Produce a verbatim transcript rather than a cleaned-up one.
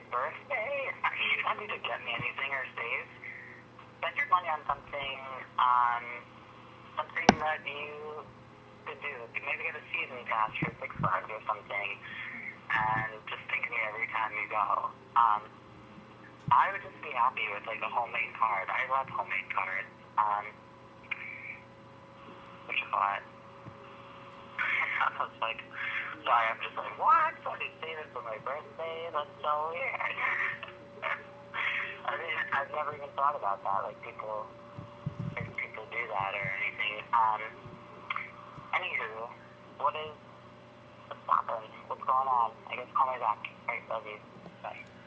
my birthday? Are you trying to get me anything or save? Spend your money on something, on something that you could do. Maybe get a season pass for Six Flags or something, and just think of me every time you go. Um, I would just be happy with, like, a homemade card. I love homemade cards. Um, which is a lot. I was like, sorry, I'm just like, what? I didn't say this for my birthday? That's so weird. I mean, I've never even thought about that. Like, people, if people do that or anything. Um, anywho, what is, what's happening? What's going on? I guess call me back. All right, love you. Bye.